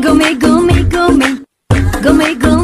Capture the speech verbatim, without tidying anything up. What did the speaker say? Go me, go me, go me, go me, go me.